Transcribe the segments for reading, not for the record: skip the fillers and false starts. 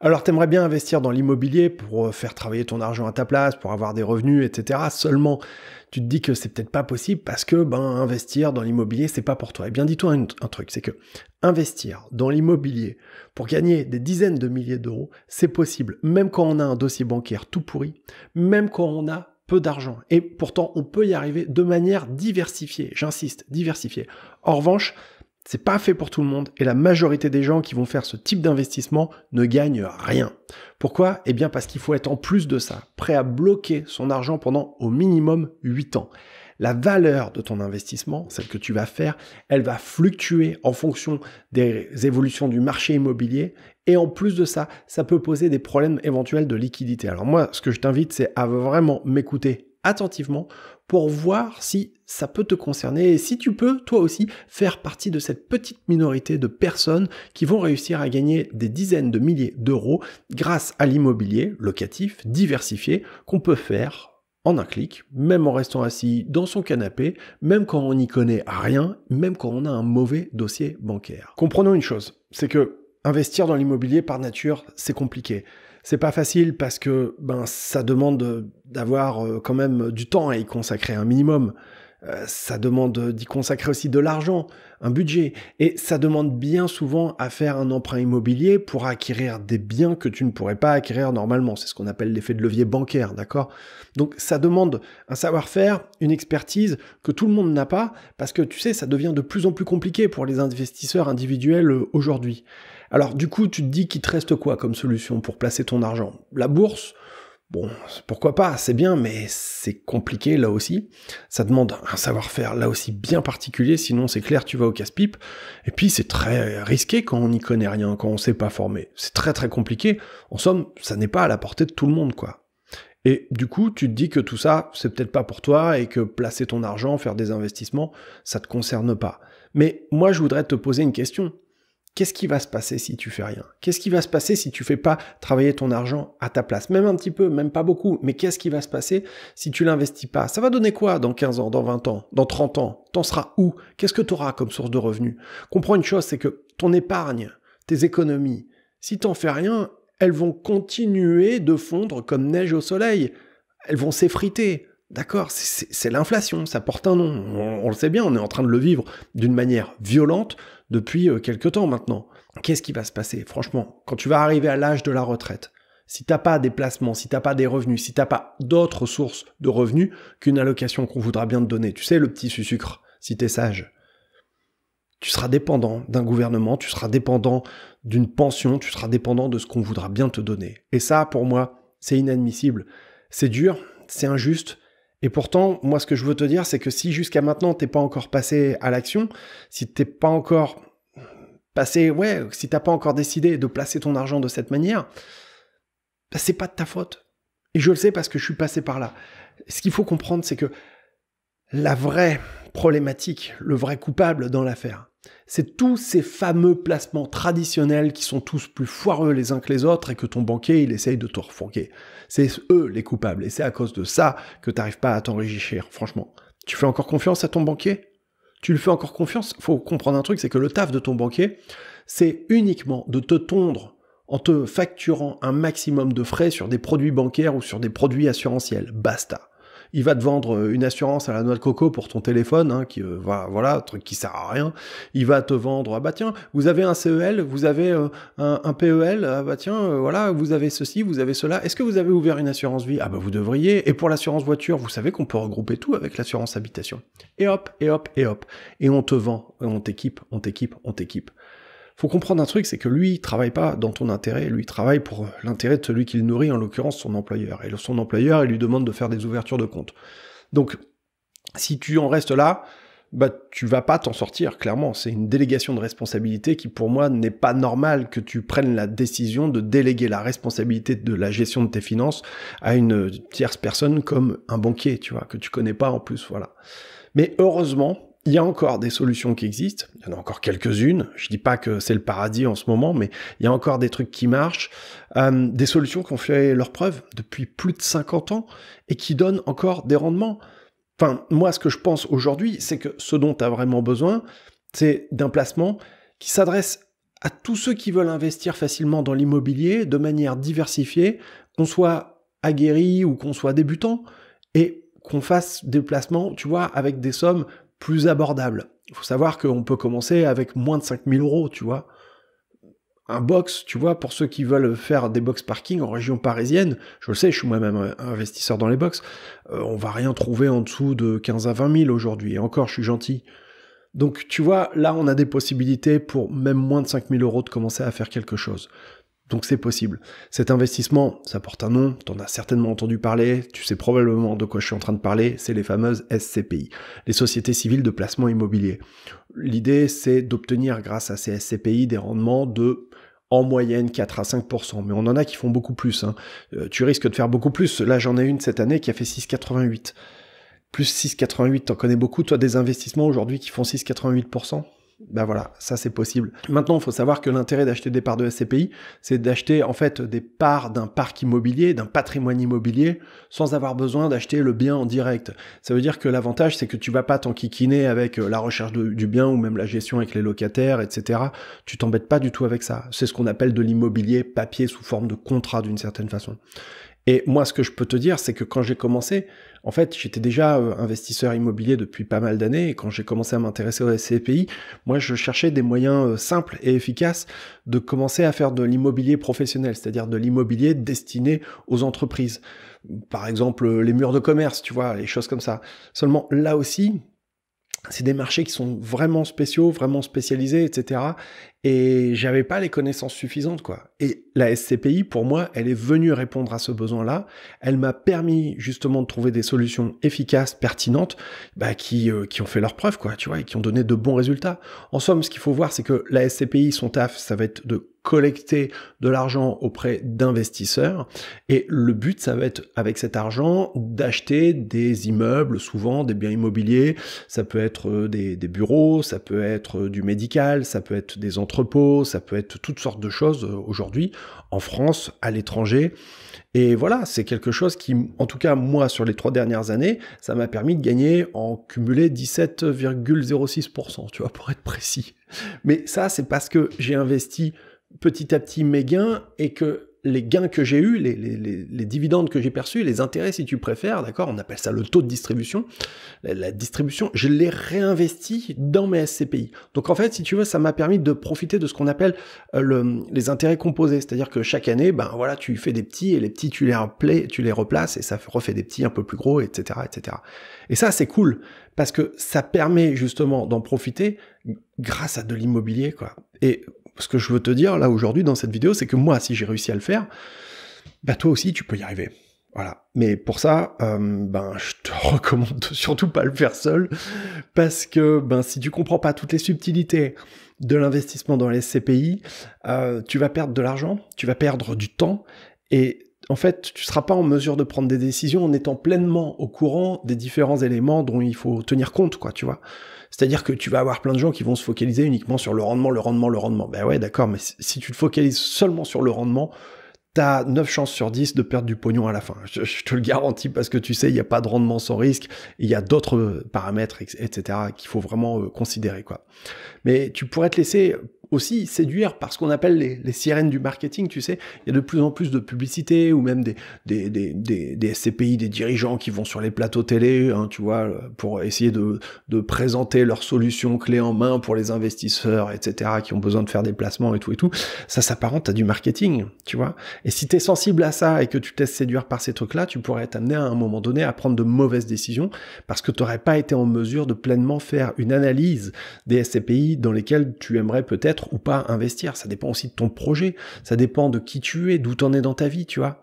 Alors t'aimerais bien investir dans l'immobilier pour faire travailler ton argent à ta place, pour avoir des revenus, etc. Seulement, tu te dis que c'est peut-être pas possible parce que investir dans l'immobilier, c'est pas pour toi. Eh bien, dis-toi un truc, c'est que investir dans l'immobilier pour gagner des dizaines de milliers d'euros, c'est possible, même quand on a un dossier bancaire tout pourri, même quand on a peu d'argent. Et pourtant, on peut y arriver de manière diversifiée. J'insiste, diversifiée. En revanche, c'est pas fait pour tout le monde et la majorité des gens qui vont faire ce type d'investissement ne gagnent rien. Pourquoi? Eh bien parce qu'il faut être en plus de ça, prêt à bloquer son argent pendant au minimum 8 ans. La valeur de ton investissement, celle que tu vas faire, elle va fluctuer en fonction des évolutions du marché immobilier et en plus de ça, ça peut poser des problèmes éventuels de liquidité. Alors moi, ce que je t'invite, c'est à vraiment m'écouter attentivement pour voir si ça peut te concerner et si tu peux, toi aussi, faire partie de cette petite minorité de personnes qui vont réussir à gagner des dizaines de milliers d'euros grâce à l'immobilier locatif diversifié qu'on peut faire en un clic, même en restant assis dans son canapé, même quand on n'y connaît rien, même quand on a un mauvais dossier bancaire. Comprenons une chose, c'est que investir dans l'immobilier par nature, c'est compliqué. C'est pas facile parce que ça demande d'avoir quand même du temps à y consacrer un minimum. Ça demande d'y consacrer aussi de l'argent, un budget. Et ça demande bien souvent à faire un emprunt immobilier pour acquérir des biens que tu ne pourrais pas acquérir normalement. C'est ce qu'on appelle l'effet de levier bancaire, d'accord? Donc ça demande un savoir-faire, une expertise que tout le monde n'a pas parce que tu sais, ça devient de plus en plus compliqué pour les investisseurs individuels aujourd'hui. Alors du coup, tu te dis qu'il te reste quoi comme solution pour placer ton argent? La bourse? Bon, pourquoi pas, c'est bien, mais c'est compliqué là aussi. Ça demande un savoir-faire là aussi bien particulier, sinon c'est clair, tu vas au casse-pipe. Et puis c'est très risqué quand on n'y connaît rien, quand on ne s'est pas formé. C'est très très compliqué. En somme, ça n'est pas à la portée de tout le monde, quoi. Et du coup, tu te dis que tout ça, c'est peut-être pas pour toi et que placer ton argent, faire des investissements, ça te concerne pas. Mais moi, je voudrais te poser une question. Qu'est-ce qui va se passer si tu fais rien? Qu'est-ce qui va se passer si tu fais pas travailler ton argent à ta place? Même un petit peu, même pas beaucoup, mais qu'est-ce qui va se passer si tu l'investis pas? Ça va donner quoi dans 15 ans, dans 20 ans, dans 30 ans? T'en seras où? Qu'est-ce que tu auras comme source de revenus? Comprends une chose, c'est que ton épargne, tes économies, si t'en fais rien, elles vont continuer de fondre comme neige au soleil. Elles vont s'effriter. D'accord, c'est l'inflation, ça porte un nom, on le sait bien, on est en train de le vivre d'une manière violente depuis quelques temps maintenant. Qu'est-ce qui va se passer? Franchement, quand tu vas arriver à l'âge de la retraite, si t'as pas des placements, si t'as pas des revenus, si t'as pas d'autres sources de revenus qu'une allocation qu'on voudra bien te donner, tu sais, le petit sucre, si t'es sage, tu seras dépendant d'un gouvernement, tu seras dépendant d'une pension, tu seras dépendant de ce qu'on voudra bien te donner. Et ça, pour moi, c'est inadmissible. C'est dur, c'est injuste. Et pourtant, moi, ce que je veux te dire, c'est que si jusqu'à maintenant, t'es pas encore passé à l'action, si t'es pas encore passé, si t'as pas encore décidé de placer ton argent de cette manière, c'est pas de ta faute. Et je le sais parce que je suis passé par là. Ce qu'il faut comprendre, c'est que la vraie problématique, le vrai coupable dans l'affaire, c'est tous ces fameux placements traditionnels qui sont tous plus foireux les uns que les autres et que ton banquier, il essaye de te refourguer. C'est eux les coupables et c'est à cause de ça que tu n'arrives pas à t'enrichir, franchement. Tu fais encore confiance à ton banquier? Tu lui fais encore confiance? Faut comprendre un truc, c'est que le taf de ton banquier, c'est uniquement de te tondre en te facturant un maximum de frais sur des produits bancaires ou sur des produits assurantiels. Basta. Il va te vendre une assurance à la noix de coco pour ton téléphone, voilà, truc qui sert à rien. Il va te vendre, vous avez un CEL, vous avez un PEL, vous avez ceci, vous avez cela. Est-ce que vous avez ouvert une assurance vie? Vous devriez. Et pour l'assurance voiture, vous savez qu'on peut regrouper tout avec l'assurance habitation. Et hop, et hop, et hop. Et on te vend, on t'équipe, on t'équipe, on t'équipe. Faut comprendre un truc, c'est que lui, il travaille pas dans ton intérêt, lui, il travaille pour l'intérêt de celui qu'il nourrit, en l'occurrence son employeur. Et son employeur, il lui demande de faire des ouvertures de compte. Donc, si tu en restes là, tu vas pas t'en sortir, clairement. C'est une délégation de responsabilité qui, pour moi, n'est pas normale que tu prennes la décision de déléguer la responsabilité de la gestion de tes finances à une tierce personne comme un banquier, tu vois, que tu connais pas en plus, voilà. Mais heureusement, il y a encore des solutions qui existent, il y en a encore quelques-unes, je dis pas que c'est le paradis en ce moment, mais il y a encore des trucs qui marchent, des solutions qui ont fait leur preuve depuis plus de 50 ans et qui donnent encore des rendements. Enfin, moi, ce que je pense aujourd'hui, c'est que ce dont tu as vraiment besoin, c'est d'un placement qui s'adresse à tous ceux qui veulent investir facilement dans l'immobilier de manière diversifiée, qu'on soit aguerri ou qu'on soit débutant et qu'on fasse des placements, tu vois, avec des sommes plus abordables. Il faut savoir qu'on peut commencer avec moins de 5 000 euros, tu vois. Un box, tu vois, pour ceux qui veulent faire des box parking en région parisienne, je le sais, je suis moi-même investisseur dans les box, on va rien trouver en dessous de 15 à 20 000 aujourd'hui, et encore, je suis gentil. Donc, tu vois, là, on a des possibilités pour même moins de 5 000 euros de commencer à faire quelque chose. Donc, c'est possible. Cet investissement, ça porte un nom, t'en as certainement entendu parler, tu sais probablement de quoi je suis en train de parler, c'est les fameuses SCPI, les Sociétés Civiles de Placement Immobilier. L'idée, c'est d'obtenir, grâce à ces SCPI, des rendements de... en moyenne 4 à 5%, mais on en a qui font beaucoup plus. Hein. Tu risques de faire beaucoup plus. Là, j'en ai une cette année qui a fait 6,88. Plus 6,88, t'en connais beaucoup, toi, des investissements aujourd'hui qui font 6,88%. Ben voilà, ça c'est possible. Maintenant, il faut savoir que l'intérêt d'acheter des parts de SCPI, c'est d'acheter en fait des parts d'un parc immobilier, d'un patrimoine immobilier, sans avoir besoin d'acheter le bien en direct. Ça veut dire que l'avantage, c'est que tu vas pas t'enquiquiner avec la recherche du bien ou même la gestion avec les locataires, etc. Tu t'embêtes pas du tout avec ça. C'est ce qu'on appelle de l'immobilier papier sous forme de contrat d'une certaine façon. Et moi, ce que je peux te dire, c'est que quand j'ai commencé, en fait, j'étais déjà investisseur immobilier depuis pas mal d'années, et quand j'ai commencé à m'intéresser aux SCPI, moi, je cherchais des moyens simples et efficaces de commencer à faire de l'immobilier professionnel, c'est-à-dire de l'immobilier destiné aux entreprises. Par exemple, les murs de commerce, tu vois, les choses comme ça. Seulement, là aussi... c'est des marchés qui sont vraiment spéciaux, vraiment spécialisés, etc. Et j'avais pas les connaissances suffisantes, quoi. Et la SCPI, pour moi, elle est venue répondre à ce besoin-là. Elle m'a permis, justement, de trouver des solutions efficaces, pertinentes, bah, qui ont fait leur preuve, quoi, tu vois, et qui ont donné de bons résultats. En somme, ce qu'il faut voir, c'est que la SCPI, son taf, ça va être de collecter de l'argent auprès d'investisseurs, et le but, ça va être, avec cet argent, d'acheter des immeubles, souvent des biens immobiliers, ça peut être des bureaux, ça peut être du médical, ça peut être des entrepôts, ça peut être toutes sortes de choses aujourd'hui, en France, à l'étranger, et voilà, c'est quelque chose qui, en tout cas, moi, sur les 3 dernières années, ça m'a permis de gagner en cumulé 17,06%, tu vois, pour être précis. Mais ça, c'est parce que j'ai investi petit à petit mes gains, et que les gains que j'ai eus, les dividendes que j'ai perçus, les intérêts si tu préfères, d'accord, on appelle ça le taux de distribution, la distribution, je l'ai réinvesti dans mes SCPI. Donc en fait, si tu veux, ça m'a permis de profiter de ce qu'on appelle les intérêts composés, c'est-à-dire que chaque année, ben voilà, tu fais des petits, et les petits, tu les replaces, et ça refait des petits un peu plus gros, etc., etc. Et ça, c'est cool, parce que ça permet justement d'en profiter grâce à de l'immobilier, quoi. Et ce que je veux te dire là aujourd'hui dans cette vidéo, c'est que moi, si j'ai réussi à le faire, bah toi aussi tu peux y arriver. Voilà. Mais pour ça, ben je te recommande de surtout pas le faire seul, parce que ben si tu comprends pas toutes les subtilités de l'investissement dans les SCPI, tu vas perdre de l'argent, tu vas perdre du temps, et en fait, tu ne seras pas en mesure de prendre des décisions en étant pleinement au courant des différents éléments dont il faut tenir compte, quoi, tu vois. C'est-à-dire que tu vas avoir plein de gens qui vont se focaliser uniquement sur le rendement, le rendement, le rendement. Ben ouais, d'accord, mais si tu te focalises seulement sur le rendement, t'as 9 chances sur 10 de perdre du pognon à la fin. Je te le garantis, parce que tu sais, il n'y a pas de rendement sans risque, il y a d'autres paramètres, etc., qu'il faut vraiment considérer, quoi. Mais tu pourrais te laisser aussi séduire par ce qu'on appelle les sirènes du marketing, tu sais. Il y a de plus en plus de publicité, ou même des SCPI, des dirigeants qui vont sur les plateaux télé, hein, tu vois, pour essayer de présenter leurs solutions clés en main pour les investisseurs, etc., qui ont besoin de faire des placements et tout et tout. Ça s'apparente à du marketing, tu vois. Et si tu es sensible à ça et que tu te laisses séduire par ces trucs-là, tu pourrais être amené à un moment donné à prendre de mauvaises décisions, parce que tu n'aurais pas été en mesure de pleinement faire une analyse des SCPI dans lesquelles tu aimerais peut-être ou pas investir. Ça dépend aussi de ton projet, ça dépend de qui tu es, d'où t'en es dans ta vie, tu vois.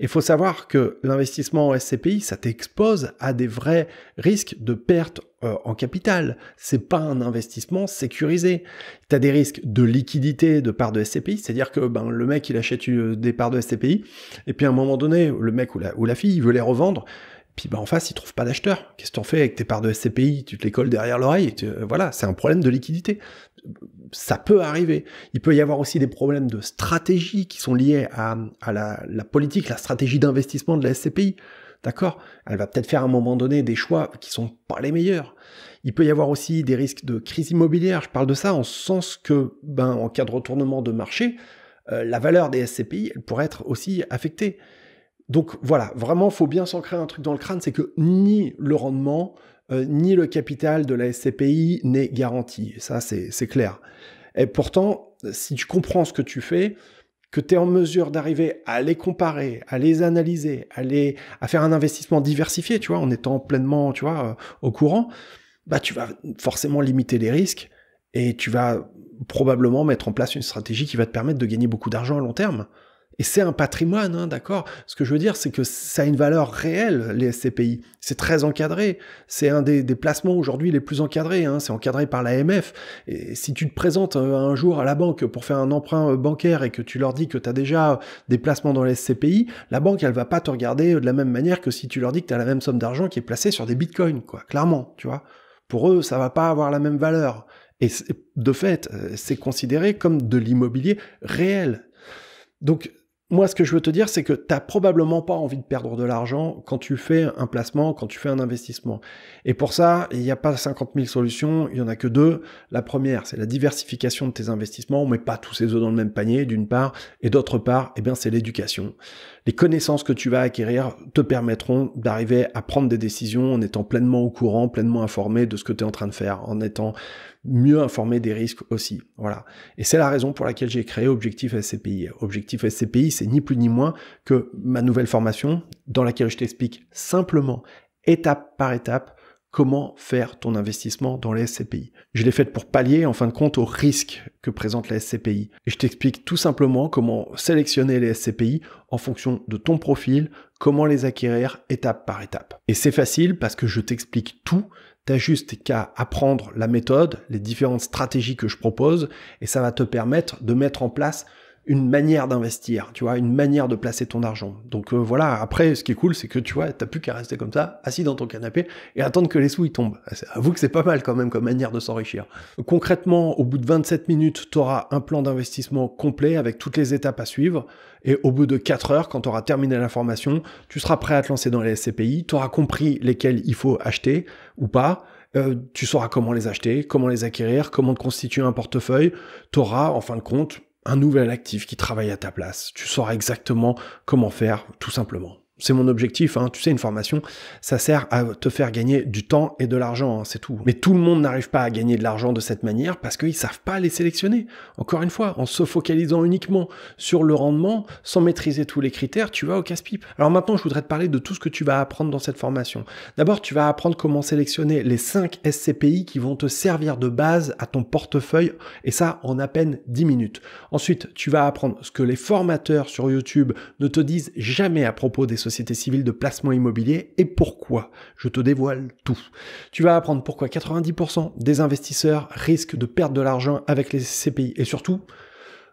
Et faut savoir que l'investissement en SCPI, ça t'expose à des vrais risques de perte en capital. C'est pas un investissement sécurisé. Tu as des risques de liquidité de parts de SCPI, c'est-à-dire que ben, le mec, il achète des parts de SCPI, et puis à un moment donné, le mec ou la fille, il veut les revendre, puis ben, en face, il trouve pas d'acheteur. Qu'est-ce que t'en fais avec tes parts de SCPI? Tu te les colles derrière l'oreille, voilà, c'est un problème de liquidité. Ça peut arriver. Il peut y avoir aussi des problèmes de stratégie qui sont liés à la politique, la stratégie d'investissement de la SCPI. d'accord? Elle va peut-être faire à un moment donné des choix qui ne sont pas les meilleurs. Il peut y avoir aussi des risques de crise immobilière, je parle de ça en ce sens que, ben, en cas de retournement de marché, la valeur des SCPI elle pourrait être aussi affectée. Donc voilà, vraiment, il faut bien s'ancrer un truc dans le crâne, c'est que ni le rendement, ni le capital de la SCPI n'est garanti. Ça, c'est clair. Et pourtant, si tu comprends ce que tu fais, que tu es en mesure d'arriver à les comparer, à les analyser, à faire un investissement diversifié, tu vois, en étant pleinement, tu vois, au courant, bah, tu vas forcément limiter les risques et tu vas probablement mettre en place une stratégie qui va te permettre de gagner beaucoup d'argent à long terme. Et c'est un patrimoine, hein, d'accord? Ce que je veux dire, c'est que ça a une valeur réelle, les SCPI. C'est très encadré. C'est un des placements aujourd'hui les plus encadrés. Hein. C'est encadré par l'AMF. Et si tu te présentes un jour à la banque pour faire un emprunt bancaire et que tu leur dis que tu as déjà des placements dans les SCPI, la banque, elle va pas te regarder de la même manière que si tu leur dis que tu as la même somme d'argent qui est placée sur des bitcoins, quoi. Clairement, tu vois. Pour eux, ça va pas avoir la même valeur. Et de fait, c'est considéré comme de l'immobilier réel. Donc, moi, ce que je veux te dire, c'est que tu n'as probablement pas envie de perdre de l'argent quand tu fais un placement, quand tu fais un investissement. Et pour ça, il n'y a pas 50 000 solutions, il n'y en a que deux. La première, c'est la diversification de tes investissements. On ne met pas tous ses œufs dans le même panier, d'une part. Et d'autre part, eh bien, c'est l'éducation. Les connaissances que tu vas acquérir te permettront d'arriver à prendre des décisions en étant pleinement au courant, pleinement informé de ce que tu es en train de faire, en étant mieux informé des risques aussi. Voilà. Et c'est la raison pour laquelle j'ai créé Objectif SCPI. Objectif SCPI, c'est ni plus ni moins que ma nouvelle formation dans laquelle je t'explique simplement, étape par étape, comment faire ton investissement dans les SCPI. Je l'ai faite pour pallier, en fin de compte, aux risques que présente la SCPI. Et je t'explique tout simplement comment sélectionner les SCPI en fonction de ton profil, comment les acquérir étape par étape. Et c'est facile parce que je t'explique tout. T'as juste qu'à apprendre la méthode, les différentes stratégies que je propose, et ça va te permettre de mettre en place une manière d'investir, tu vois, une manière de placer ton argent. Donc voilà, après, ce qui est cool, c'est que tu vois, t'as plus qu'à rester comme ça, assis dans ton canapé, et attendre que les sous, ils tombent. Avoue que c'est pas mal quand même comme manière de s'enrichir. Concrètement, au bout de 27 minutes, t'auras un plan d'investissement complet avec toutes les étapes à suivre, et au bout de 4 heures, quand t'auras terminé la formation, tu seras prêt à te lancer dans les SCPI, t'auras compris lesquels il faut acheter ou pas, tu sauras comment les acheter, comment les acquérir, comment te constituer un portefeuille, t'auras, en fin de compte, un nouvel actif qui travaille à ta place. Tu sauras exactement comment faire, tout simplement. C'est mon objectif, hein. Tu sais, une formation, ça sert à te faire gagner du temps et de l'argent, hein, c'est tout. Mais tout le monde n'arrive pas à gagner de l'argent de cette manière parce qu'ils ne savent pas les sélectionner. Encore une fois, en se focalisant uniquement sur le rendement, sans maîtriser tous les critères, tu vas au casse-pipe. Alors maintenant, je voudrais te parler de tout ce que tu vas apprendre dans cette formation. D'abord, tu vas apprendre comment sélectionner les 5 SCPI qui vont te servir de base à ton portefeuille, et ça en à peine 10 minutes. Ensuite, tu vas apprendre ce que les formateurs sur YouTube ne te disent jamais à propos des société civile de placement immobilier et pourquoi. Je te dévoile tout. Tu vas apprendre pourquoi 90% des investisseurs risquent de perdre de l'argent avec les SCPI et surtout,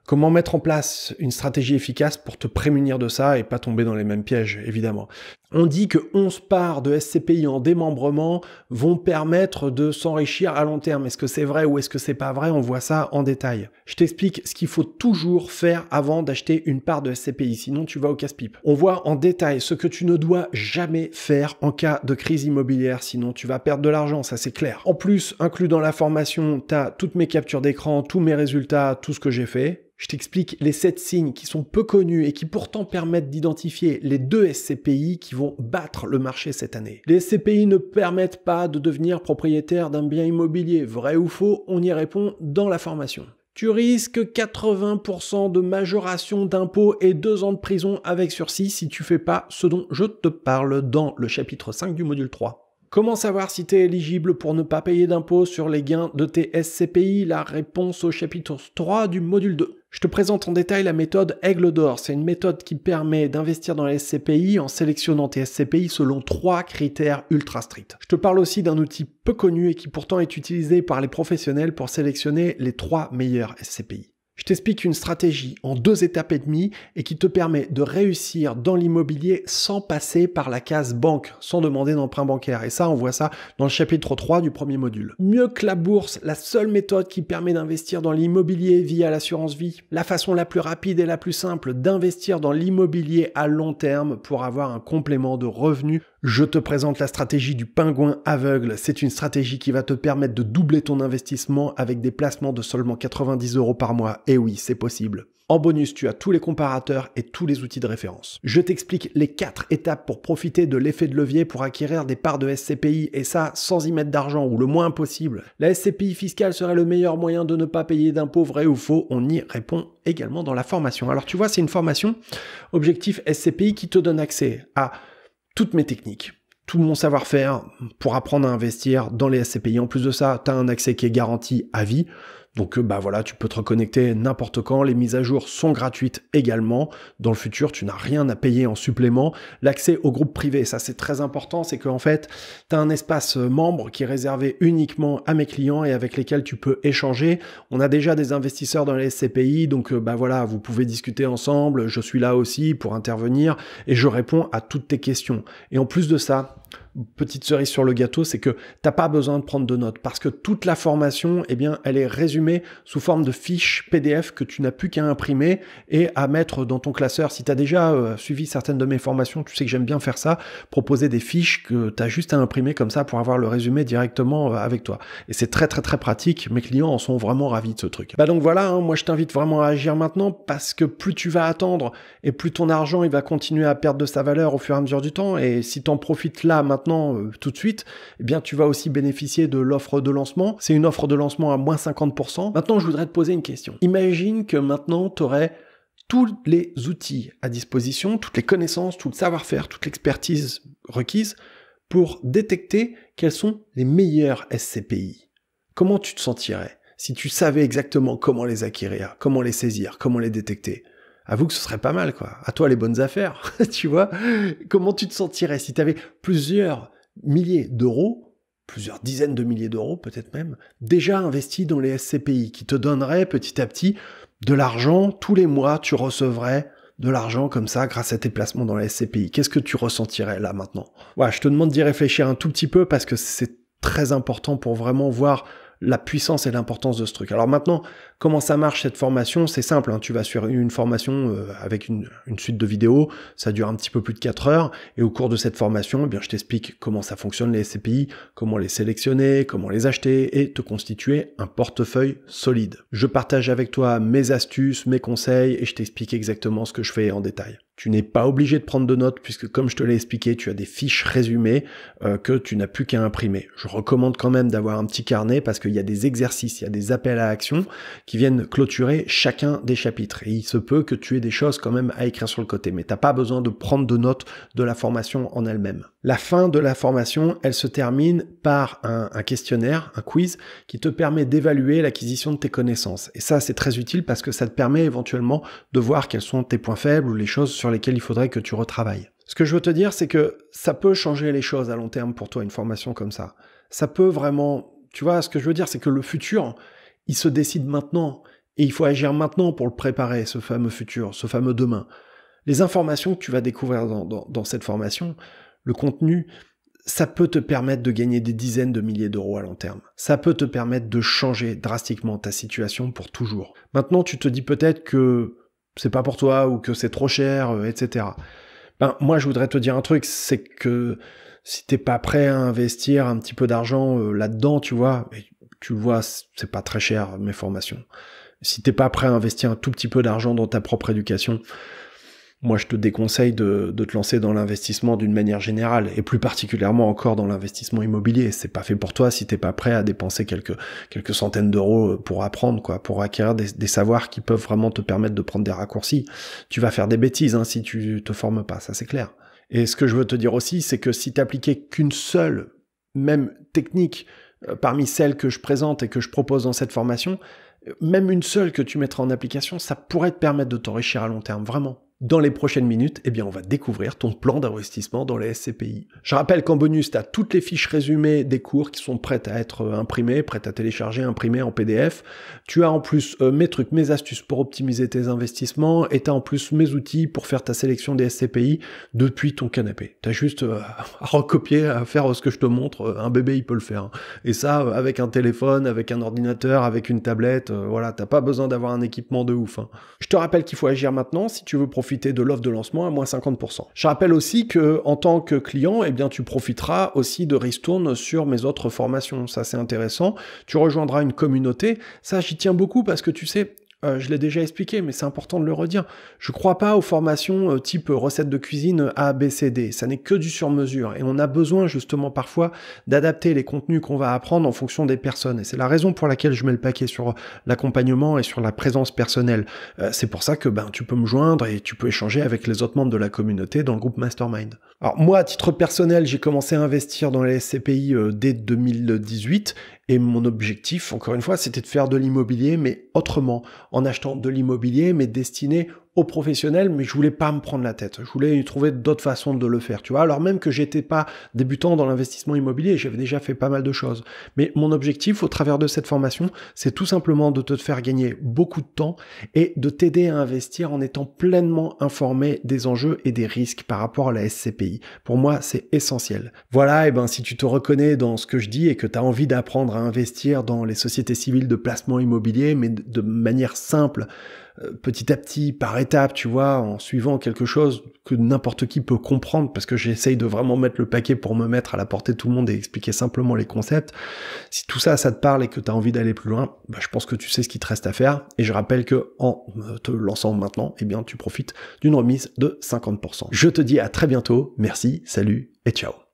comment mettre en place une stratégie efficace pour te prémunir de ça et pas tomber dans les mêmes pièges, évidemment. On dit que 11 parts de SCPI en démembrement vont permettre de s'enrichir à long terme. Est-ce que c'est vrai ou est-ce que c'est pas vrai? On voit ça en détail. Je t'explique ce qu'il faut toujours faire avant d'acheter une part de SCPI, sinon tu vas au casse-pipe. On voit en détail ce que tu ne dois jamais faire en cas de crise immobilière, sinon tu vas perdre de l'argent, ça c'est clair. En plus, inclus dans la formation, tu as toutes mes captures d'écran, tous mes résultats, tout ce que j'ai fait. Je t'explique les 7 signes qui sont peu connus et qui pourtant permettent d'identifier les 2 SCPI qui vont battre le marché cette année. Les SCPI ne permettent pas de devenir propriétaire d'un bien immobilier. Vrai ou faux, on y répond dans la formation. Tu risques 80% de majoration d'impôts et 2 ans de prison avec sursis si tu fais pas ce dont je te parle dans le chapitre 5 du module 3. Comment savoir si tu es éligible pour ne pas payer d'impôts sur les gains de tes SCPI? La réponse au chapitre 3 du module 2. Je te présente en détail la méthode Aigle d'Or. C'est une méthode qui permet d'investir dans les SCPI en sélectionnant tes SCPI selon 3 critères ultra stricts. Je te parle aussi d'un outil peu connu et qui pourtant est utilisé par les professionnels pour sélectionner les 3 meilleurs SCPI. Je t'explique une stratégie en 2 étapes et demie et qui te permet de réussir dans l'immobilier sans passer par la case banque, sans demander d'emprunt bancaire. Et ça, on voit ça dans le chapitre 3 du premier module. Mieux que la bourse, la seule méthode qui permet d'investir dans l'immobilier via l'assurance vie, la façon la plus rapide et la plus simple d'investir dans l'immobilier à long terme pour avoir un complément de revenus, je te présente la stratégie du pingouin aveugle. C'est une stratégie qui va te permettre de doubler ton investissement avec des placements de seulement 90 € par mois. Et oui, c'est possible. En bonus, tu as tous les comparateurs et tous les outils de référence. Je t'explique les 4 étapes pour profiter de l'effet de levier pour acquérir des parts de SCPI, et ça sans y mettre d'argent ou le moins possible. La SCPI fiscale serait le meilleur moyen de ne pas payer d'impôts, vrai ou faux? On y répond également dans la formation. Alors tu vois, c'est une formation Objectif SCPI qui te donne accès à toutes mes techniques, tout mon savoir-faire pour apprendre à investir dans les SCPI. En plus de ça, tu as un accès qui est garanti à vie. Donc bah voilà, tu peux te reconnecter n'importe quand, les mises à jour sont gratuites également. Dans le futur, tu n'as rien à payer en supplément. L'accès au groupe privé, ça c'est très important, c'est qu'en fait, tu as un espace membre qui est réservé uniquement à mes clients et avec lesquels tu peux échanger. On a déjà des investisseurs dans les SCPI, donc bah voilà, vous pouvez discuter ensemble, je suis là aussi pour intervenir et je réponds à toutes tes questions. Et en plus de ça, petite cerise sur le gâteau, c'est que t'as pas besoin de prendre de notes parce que toute la formation, eh bien, elle est résumée sous forme de fiches PDF que tu n'as plus qu'à imprimer et à mettre dans ton classeur. Si tu as déjà suivi certaines de mes formations, tu sais que j'aime bien faire ça, proposer des fiches que tu as juste à imprimer comme ça pour avoir le résumé directement avec toi. Et c'est très très très pratique, mes clients en sont vraiment ravis de ce truc. Bah donc voilà, hein, moi je t'invite vraiment à agir maintenant parce que plus tu vas attendre et plus ton argent il va continuer à perdre de sa valeur au fur et à mesure du temps, et si tu en profites là maintenant, tout de suite, eh bien tu vas aussi bénéficier de l'offre de lancement. C'est une offre de lancement à moins 50%. Maintenant, je voudrais te poser une question. Imagine que maintenant, tu aurais tous les outils à disposition, toutes les connaissances, tout le savoir-faire, toute l'expertise requise pour détecter quels sont les meilleurs SCPI. Comment tu te sentirais si tu savais exactement comment les acquérir, comment les saisir, comment les détecter? Avoue que ce serait pas mal, quoi. À toi les bonnes affaires, tu vois. Comment tu te sentirais si tu avais plusieurs milliers d'euros, plusieurs dizaines de milliers d'euros peut-être même, déjà investis dans les SCPI, qui te donneraient petit à petit de l'argent? Tous les mois, tu recevrais de l'argent comme ça grâce à tes placements dans les SCPI. Qu'est-ce que tu ressentirais là maintenant? Ouais, je te demande d'y réfléchir un tout petit peu parce que c'est très important pour vraiment voir la puissance et l'importance de ce truc. Alors maintenant, comment ça marche cette formation? C'est simple, hein, tu vas sur une formation avec une suite de vidéos, ça dure un petit peu plus de 4 heures, et au cours de cette formation, eh bien, je t'explique comment ça fonctionne les SCPI, comment les sélectionner, comment les acheter, et te constituer un portefeuille solide. Je partage avec toi mes astuces, mes conseils, et je t'explique exactement ce que je fais en détail. Tu n'es pas obligé de prendre de notes puisque, comme je te l'ai expliqué, tu as des fiches résumées que tu n'as plus qu'à imprimer. Je recommande quand même d'avoir un petit carnet parce qu'il y a des exercices, il y a des appels à action qui viennent clôturer chacun des chapitres. Et il se peut que tu aies des choses quand même à écrire sur le côté, mais tu n'as pas besoin de prendre de notes de la formation en elle-même. La fin de la formation, elle se termine par un questionnaire, un quiz, qui te permet d'évaluer l'acquisition de tes connaissances. Et ça, c'est très utile parce que ça te permet éventuellement de voir quels sont tes points faibles ou les choses sur lesquels il faudrait que tu retravailles. Ce que je veux te dire, c'est que ça peut changer les choses à long terme pour toi, une formation comme ça. Ça peut vraiment... Tu vois, ce que je veux dire, c'est que le futur, il se décide maintenant. Et il faut agir maintenant pour le préparer, ce fameux futur, ce fameux demain. Les informations que tu vas découvrir dans cette formation, le contenu, ça peut te permettre de gagner des dizaines de milliers d'euros à long terme. Ça peut te permettre de changer drastiquement ta situation pour toujours. Maintenant, tu te dis peut-être que c'est pas pour toi ou que c'est trop cher, etc. Ben, moi, je voudrais te dire un truc, c'est que si t'es pas prêt à investir un petit peu d'argent là-dedans, tu vois, et tu le vois, c'est pas très cher, mes formations. Si t'es pas prêt à investir un tout petit peu d'argent dans ta propre éducation, moi, je te déconseille de te lancer dans l'investissement d'une manière générale, et plus particulièrement encore dans l'investissement immobilier. C'est pas fait pour toi si t'es pas prêt à dépenser quelques centaines d'euros pour apprendre, quoi, pour acquérir des savoirs qui peuvent vraiment te permettre de prendre des raccourcis. Tu vas faire des bêtises, hein, si tu te formes pas, ça c'est clair. Et ce que je veux te dire aussi, c'est que si t'appliquais qu'une seule, même technique, parmi celles que je présente et que je propose dans cette formation, même une seule que tu mettras en application, ça pourrait te permettre de t'enrichir à long terme, vraiment. Dans les prochaines minutes, eh bien, on va découvrir ton plan d'investissement dans les SCPI. Je rappelle qu'en bonus, tu as toutes les fiches résumées des cours qui sont prêtes à être imprimées, prêtes à télécharger, imprimées en PDF. Tu as en plus mes trucs, mes astuces pour optimiser tes investissements et tu as en plus mes outils pour faire ta sélection des SCPI depuis ton canapé. Tu as juste à recopier, à faire ce que je te montre. Un bébé, il peut le faire. Et ça, avec un téléphone, avec un ordinateur, avec une tablette, voilà, t'as pas besoin d'avoir un équipement de ouf, hein. Je te rappelle qu'il faut agir maintenant si tu veux profiter de l'offre de lancement à moins 50%. Je rappelle aussi que en tant que client, eh bien, tu profiteras aussi de ristournes sur mes autres formations. Ça, c'est intéressant. Tu rejoindras une communauté. Ça, j'y tiens beaucoup parce que tu sais, je l'ai déjà expliqué, mais c'est important de le redire. Je crois pas aux formations type recettes de cuisine A, B, C, D. Ça n'est que du sur-mesure. Et on a besoin justement parfois d'adapter les contenus qu'on va apprendre en fonction des personnes. Et c'est la raison pour laquelle je mets le paquet sur l'accompagnement et sur la présence personnelle. C'est pour ça que tu peux me joindre et tu peux échanger avec les autres membres de la communauté dans le groupe Mastermind. Alors moi, à titre personnel, j'ai commencé à investir dans les SCPI dès 2018. Et mon objectif, encore une fois, c'était de faire de l'immobilier, mais autrement, en achetant de l'immobilier, mais destiné aux professionnels, mais je voulais pas me prendre la tête. Je voulais trouver d'autres façons de le faire, tu vois. Alors même que j'étais pas débutant dans l'investissement immobilier, j'avais déjà fait pas mal de choses. Mais mon objectif, au travers de cette formation, c'est tout simplement de te faire gagner beaucoup de temps et de t'aider à investir en étant pleinement informé des enjeux et des risques par rapport à la SCPI. Pour moi, c'est essentiel. Voilà, et si tu te reconnais dans ce que je dis et que tu as envie d'apprendre à investir dans les sociétés civiles de placement immobilier, mais de manière simple, petit à petit, par étape, tu vois, en suivant quelque chose que n'importe qui peut comprendre, parce que j'essaye de vraiment mettre le paquet pour me mettre à la portée de tout le monde et expliquer simplement les concepts. Si tout ça, ça te parle et que tu as envie d'aller plus loin, je pense que tu sais ce qu'il te reste à faire. Et je rappelle que en te lançant maintenant, eh bien, tu profites d'une remise de 50%. Je te dis à très bientôt. Merci, salut et ciao.